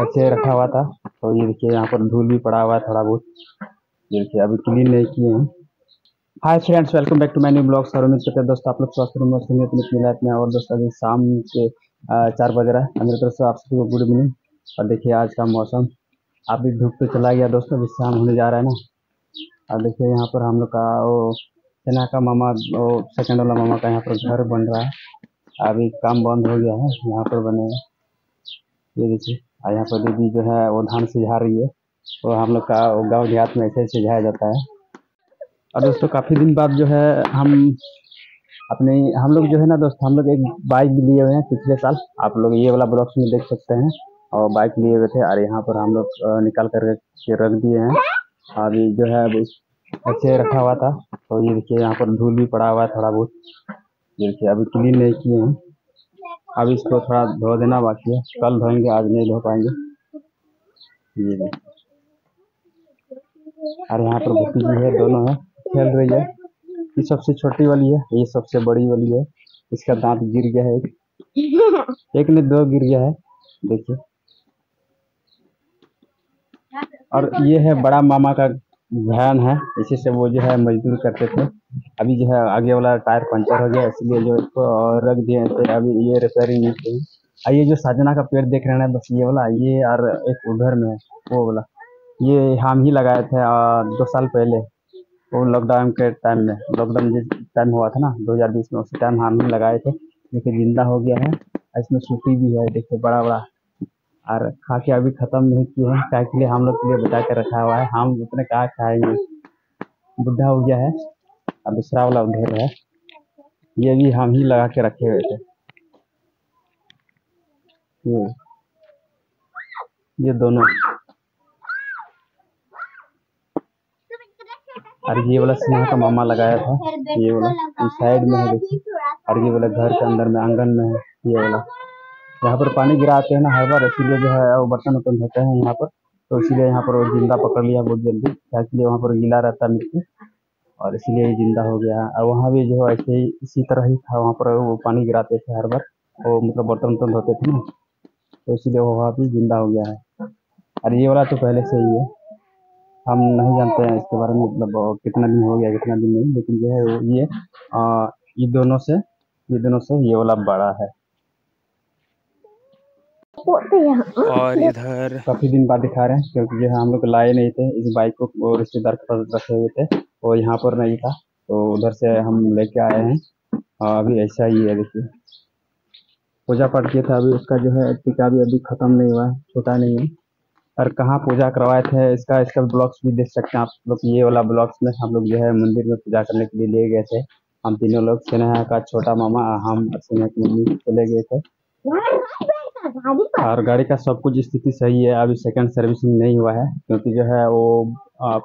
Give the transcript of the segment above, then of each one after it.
अच्छे रखा हुआ था। तो ये देखिए यहाँ पर धूल भी पड़ा हुआ है थोड़ा बहुत, ये देखिए अभी क्लीन नहीं किए हैं। Hi friends, welcome back to my new blog. Sir उम्मीद करते हैं दोस्त आप लोग स्वास्थ्य में। और दोस्त अभी शाम के 4 बज रहा है। मेरी तरफ से आप सभी को गुड इवनिंग। और देखिए आज का मौसम, अभी धूप पे चला गया दोस्तों, अभी शाम होने जा रहा है ना। और देखिए यहाँ पर हम लोग का वो सेना का मामा, वो सेकेंड वाला मामा का यहाँ पर घर बन रहा है। अभी काम बंद हो गया है, यहाँ पर बनेगा। ये देखिए यहाँ पर दीदी जो है वो धान सिझा रही है। वो हम लोग का गांव देहात में ऐसे सिझाया जाता है। और दोस्तों काफ़ी दिन बाद जो है हम लोग जो है ना दोस्त, हम लोग एक बाइक भी लिए हुए हैं पिछले साल। आप लोग ये वाला ब्लॉग्स में देख सकते हैं। और बाइक लिए हुए थे और यहाँ पर हम लोग निकाल कर रख दिए हैं। अभी जो है अच्छे रखा हुआ था। तो ये देखिए यहाँ पर धूल भी पड़ा हुआ है थोड़ा बहुत, ये देखिए अभी क्लीन नहीं किए हैं। अब इसको थोड़ा धो देना बाकी है, कल धोएंगे, आज नहीं धो पाएंगे। ये और यहाँ पर भतीजी है, दोनों है खेल रही है। ये सबसे छोटी वाली है, ये सबसे बड़ी वाली है। इसका दांत गिर गया है, एक ने 2 गिर गया है देखिए। और ये है बड़ा मामा का बहन है, इसी से वो जो है मजदूर करते थे। अभी जो है आगे वाला टायर पंचर हो गया, इसलिए जो इसको रख दिए थे, अभी ये रिपेयरिंग नहीं थी। और ये जो साजना का पेड़ देख रहे हैं बस ये वाला, ये और एक उधर में वो वाला, ये हम ही लगाए थे 2 साल पहले। वो लॉकडाउन के टाइम में, लॉकडाउन जिस टाइम हुआ था ना 2020 में, उस टाइम हम ही लगाए थे। देखिए जिंदा हो गया है, इसमें सूखी भी है देखिए बड़ा बड़ा। और खा के अभी ख़त्म नहीं किए हैं, क्या के लिए हम लोग के लिए बचा के रखा हुआ है। हम उतने कहा खाएंगे, बुढ़ा हो गया है। और दूसरा वाला ढेर है, ये भी हम ही लगा के रखे हुए थे। ये दोनों और ये वाला सिंह का मामा लगाया था। ये वाला साइड में है देखिए। और ये वाला घर के अंदर में आंगन में है। ये वाला यहाँ पर पानी गिराते हैं ना हर बार, इसीलिए जो है वो बर्तन उतन होते हैं यहाँ पर, तो इसीलिए यहाँ पर वो जिंदा पकड़ लिया बहुत जल्दी, ताकि वहाँ पर गीला रहता मिट्टी, और इसीलिए जिंदा हो गया। और वहाँ भी जो है ऐसे ही इसी तरह ही था, वहाँ पर वो पानी गिराते थे हर बार, वो मतलब बर्तन उतन होते थे ना, तो इसीलिए वो वहाँ भी जिंदा हो गया है। और ये वाला तो पहले से ही है, हम नहीं जानते हैं इसके बारे में, मतलब कितना दिन हो गया कितना दिन नहीं, लेकिन जो है ये दोनों से ये वाला बड़ा है। और इधर काफी दिन बाद दिखा रहे हैं, क्योंकि जो है हम लोग लाए नहीं थे इस बाइक को, और रिश्तेदार के पास रखे हुए थे, और यहाँ पर नहीं था तो उधर से हम लेके आए हैं। अभी ऐसा ही है देखिए, पूजा पाठ किया था, अभी उसका जो है टीका भी अभी खत्म नहीं हुआ है, छोटा नहीं है। और कहाँ पूजा करवाए थे इसका ब्लॉग्स भी देख सकते हैं आप लोग। ये वाला ब्लॉग्स में हम लोग जो है मंदिर में पूजा करने के लिए ले गए थे। हम तीनों लोग, स्नेहा का छोटा मामा, हम स्नेहा की मम्मी चले गए थे। और गाड़ी का सब कुछ स्थिति सही है, अभी सेकंड सर्विसिंग नहीं हुआ है, क्योंकि जो है वो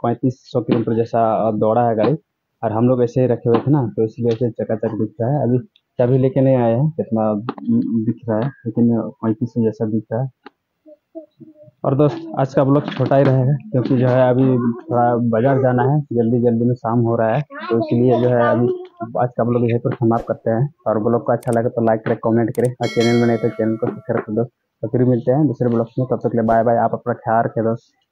3500 किलोमीटर जैसा दौड़ा है गाड़ी। और हम लोग ऐसे ही रखे हुए थे ना, तो इसलिए ऐसे चकाचक दिख रहा है। अभी चाबी लेके नहीं आए हैं, कितना दिख रहा है, लेकिन 3500 जैसा दिख रहा है। और दोस्त आज का ब्लॉग छोटा ही रहेगा, क्योंकि जो है अभी थोड़ा बाजार जाना है, जल्दी में शाम हो रहा है, तो इसलिए जो है अभी आज का ब्लॉग यहीं पर समाप्त करते हैं। और ब्लॉग को अच्छा लगे तो लाइक करें, कमेंट करें, और चैनल में नहीं तो चैनल को सब्सक्राइब कर दो। तो फिर मिलते हैं दूसरे ब्लॉग में, तब तक के लिए बाय बाय। आप अपना ख्याल रखें दोस्त।